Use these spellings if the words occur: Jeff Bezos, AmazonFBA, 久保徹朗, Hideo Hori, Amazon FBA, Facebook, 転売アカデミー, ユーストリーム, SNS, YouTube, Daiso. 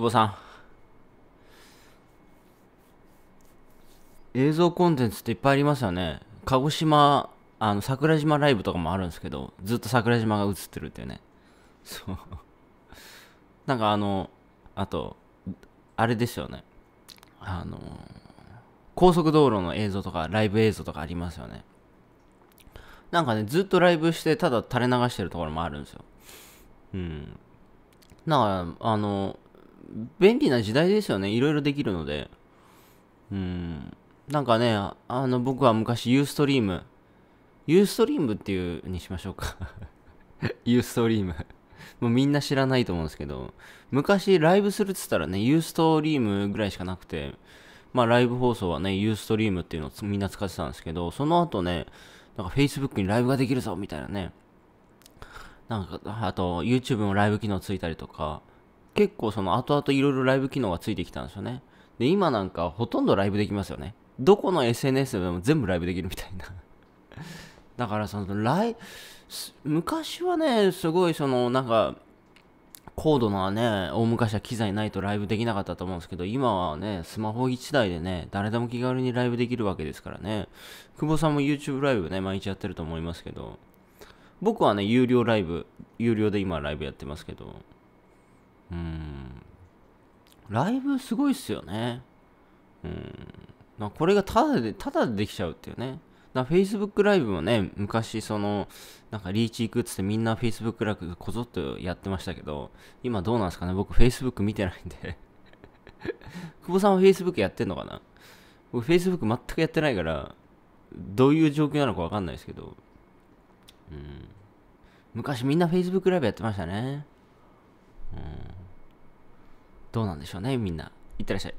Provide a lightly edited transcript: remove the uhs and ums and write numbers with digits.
久保さん。映像コンテンツっていっぱいありますよね。鹿児島、桜島ライブとかもあるんですけど、ずっと桜島が映ってるっていうね。そう。なんかあと、あれですよね。高速道路の映像とか、ライブ映像とかありますよね。なんかね、ずっとライブして、ただ垂れ流してるところもあるんですよ。うん。だから、便利な時代ですよね。いろいろできるので。うん。なんかね、僕は昔、ユーストリームっていうにしましょうか。ユーストリーム。もうみんな知らないと思うんですけど、昔ライブするって言ったらね、ユーストリームぐらいしかなくて、まあライブ放送はね、ユーストリームっていうのをみんな使ってたんですけど、その後ね、なんか Facebook にライブができるぞみたいなね。なんか、あと YouTube もライブ機能ついたりとか、結構その後々いろいろライブ機能がついてきたんですよね。で、今なんかほとんどライブできますよね。どこの SNS でも全部ライブできるみたいな。だからその昔はね、すごいそのなんか、高度なね、大昔は機材ないとライブできなかったと思うんですけど、今はね、スマホ一台でね、誰でも気軽にライブできるわけですからね。久保さんも YouTube ライブね、毎日やってると思いますけど、僕はね、有料で今ライブやってますけど、ライブすごいっすよね。これがただでできちゃうっていうね。Facebook ライブもね、昔その、なんかリーチ行くっつってみんな Facebook ライブこぞっとやってましたけど、今どうなんですかね。僕 Facebook 見てないんで。久保さんは Facebook やってんのかな。僕 Facebook 全くやってないから、どういう状況なのかわかんないですけど。昔みんな Facebook ライブやってましたね。どうなんでしょうね、みんな。いってらっしゃい。